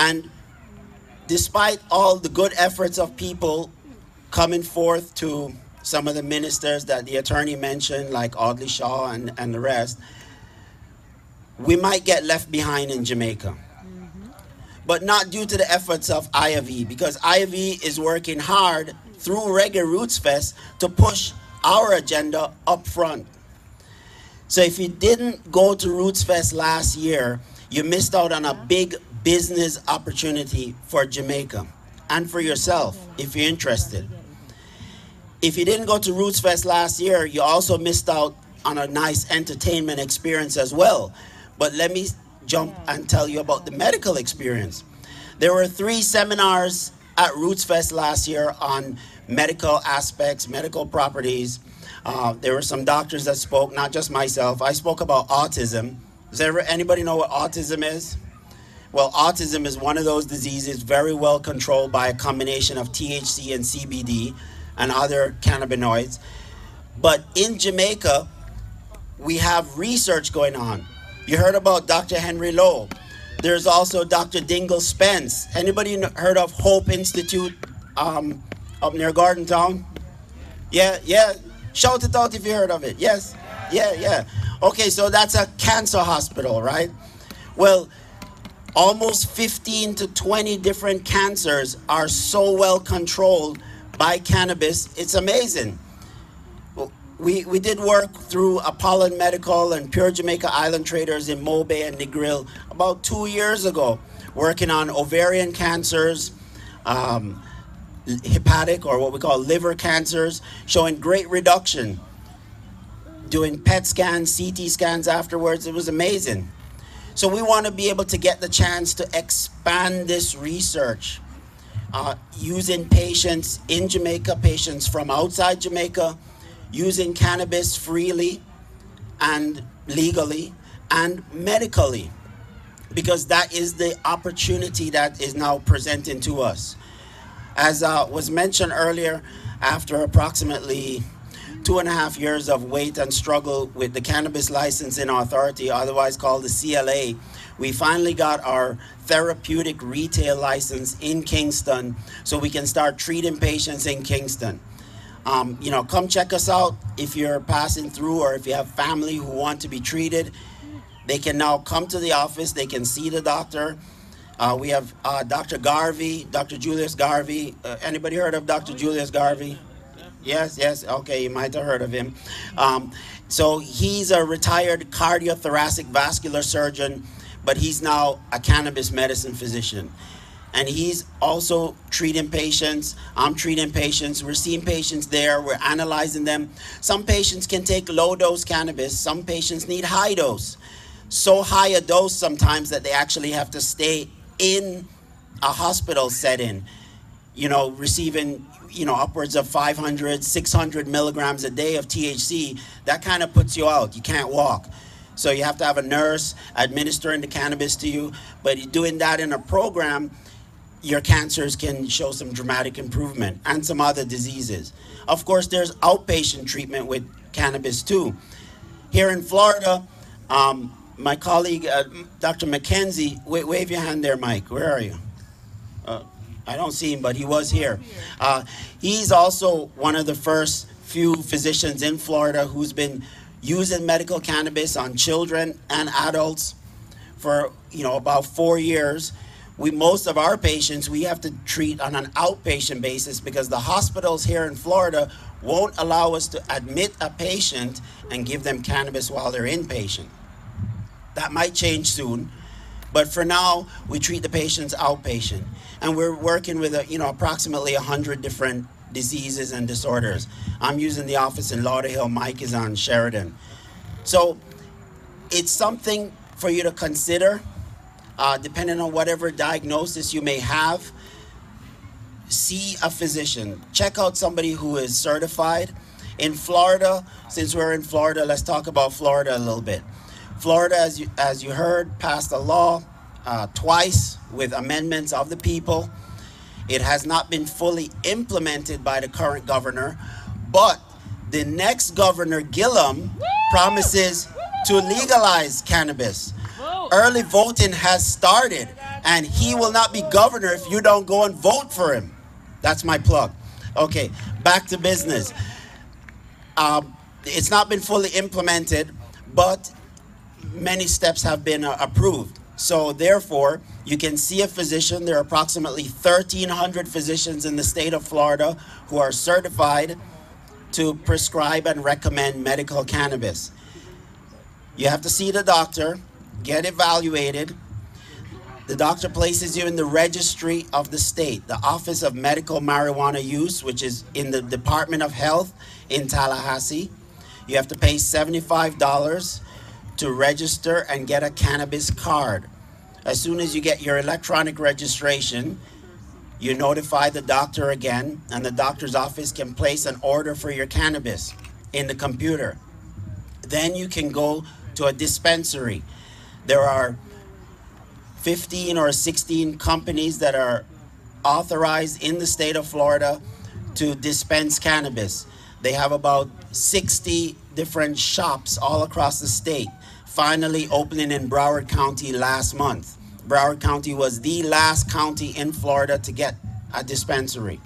And despite all the good efforts of people coming forth to some of the ministers that the attorney mentioned, like Audley Shaw and the rest, we might get left behind in Jamaica. But not due to the efforts of Iavy, because Iavy is working hard through Reggae Rootzfest to push our agenda up front. So if you didn't go to Rootzfest last year, you missed out on a big business opportunity for Jamaica and for yourself if you're interested. If you didn't go to Rootzfest last year, you also missed out on a nice entertainment experience as well. But let me jump and tell you about the medical experience. There were 3 seminars at Rootzfest last year on medical aspects, medical properties. There were some doctors that spoke, not just myself. I spoke about autism. Does anybody know what autism is? Well, autism is one of those diseases very well controlled by a combination of THC and CBD and other cannabinoids. But in Jamaica, we have research going on. You heard about Dr. Henry Lowe. There's also Dr. Dingle Spence. Anybody heard of Hope Institute up near Garden Town? Yeah, yeah. Shout it out if you heard of it. Yes? Yeah, yeah. Okay, so that's a cancer hospital, right? Well, almost 15 to 20 different cancers are so well controlled by cannabis. It's amazing. We did work through Apollon Medical and Pure Jamaica Island Traders in Mobe and Negril about 2 years ago, working on ovarian cancers, hepatic or what we call liver cancers, showing great reduction, doing PET scans, CT scans afterwards. It was amazing. So we want to be able to get the chance to expand this research using patients in Jamaica, patients from outside Jamaica, using cannabis freely and legally and medically, because that is the opportunity that is now presenting to us. As was mentioned earlier, after approximately 2.5 years of wait and struggle with the Cannabis Licensing Authority, otherwise called the CLA, we finally got our therapeutic retail license in Kingston, so we can start treating patients in Kingston. You know, come check us out if you're passing through, or if you have family who want to be treated. They can now come to the office. They can see the doctor. We have Dr. Garvey, Dr. Julius Garvey. Anybody heard of Dr. Julius Garvey? Yes, yes. Okay, you might have heard of him. So he's a retired cardiothoracic vascular surgeon, but he's now a cannabis medicine physician. And he's also treating patients. I'm treating patients. We're seeing patients there. We're analyzing them. Some patients can take low-dose cannabis. Some patients need high dose. So high a dose sometimes that they actually have to stay in a hospital setting, you know, receiving, you know, upwards of 500, 600 milligrams a day of THC. That kind of puts you out. You can't walk. So you have to have a nurse administering the cannabis to you. But you're doing that in a program, your cancers can show some dramatic improvement, and some other diseases. Of course, there's outpatient treatment with cannabis too. Here in Florida, my colleague, Dr. McKenzie, wave your hand there, Mike. Where are you? I don't see him, but he was here. He's also one of the first few physicians in Florida who's been using medical cannabis on children and adults for, you know, about 4 years. Most of our patients, we have to treat on an outpatient basis because the hospitals here in Florida won't allow us to admit a patient and give them cannabis while they're inpatient. That might change soon, but for now, we treat the patients outpatient. And we're working with, you know, approximately 100 different diseases and disorders. I'm using the office in Lauderhill, Mike is on Sheridan. So it's something for you to consider. Depending on whatever diagnosis you may have, see a physician. Check out somebody who is certified. In Florida, since we're in Florida, let's talk about Florida a little bit. Florida, as you heard, passed a law twice with amendments of the people. It has not been fully implemented by the current governor, but the next governor, Gillum, promises to legalize cannabis. Early voting has started. and he will not be governor if you don't go and vote for him. That's my plug. Okay, back to business. It's not been fully implemented, but many steps have been approved. So therefore, you can see a physician. There are approximately 1,300 physicians in the state of Florida who are certified to prescribe and recommend medical cannabis. You have to see the doctor, get evaluated. The doctor places you in the registry of the state, the Office of Medical Marijuana Use, which is in the Department of Health in Tallahassee. You have to pay $75 to register and get a cannabis card. As soon as you get your electronic registration, you notify the doctor again, and the doctor's office can place an order for your cannabis in the computer. Then you can go to a dispensary. There are 15 or 16 companies that are authorized in the state of Florida to dispense cannabis. They have about 60 different shops all across the state, finally opening in Broward County last month. Broward County was the last county in Florida to get a dispensary.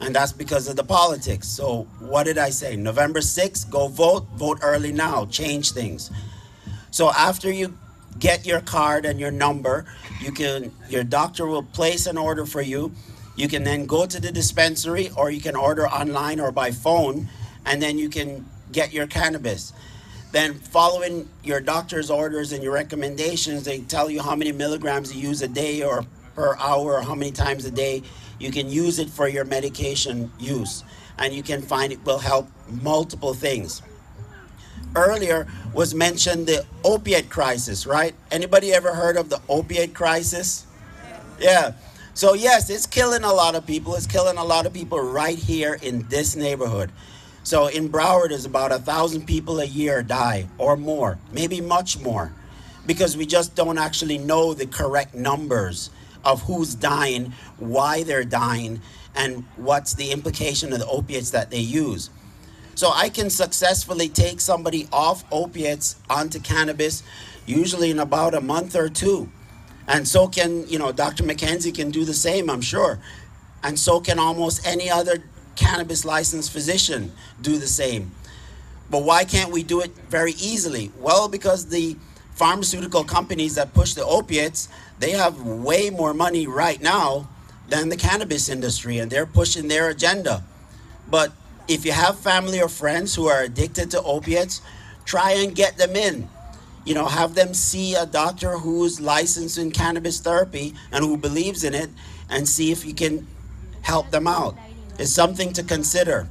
And that's because of the politics. So what did I say? November 6th, go vote, vote early now, change things. So after you get your card and your number, you can, your doctor will place an order for you. You can then go to the dispensary, or you can order online or by phone, and then you can get your cannabis. Then following your doctor's orders and your recommendations, they tell you how many milligrams you use a day or per hour, or how many times a day you can use it for your medication use. And you can find it will help multiple things. Earlier was mentioned the opiate crisis, right? Anybody ever heard of the opiate crisis? Yeah. So yes, it's killing a lot of people. It's killing a lot of people right here in this neighborhood. So in Broward, there's about 1,000 people a year die or more, maybe much more, because we just don't actually know the correct numbers of who's dying, why they're dying, and what's the implication of the opiates that they use. So I can successfully take somebody off opiates onto cannabis, usually in about a month or two. And so can, you know, Dr. McKenzie can do the same, I'm sure. And so can almost any other cannabis licensed physician do the same. But why can't we do it very easily? Well, because the pharmaceutical companies that push the opiates, they have way more money right now than the cannabis industry, and they're pushing their agenda. But if you have family or friends who are addicted to opiates, try and get them in. You know, have them see a doctor who's licensed in cannabis therapy and who believes in it, and see if you can help them out. It's something to consider.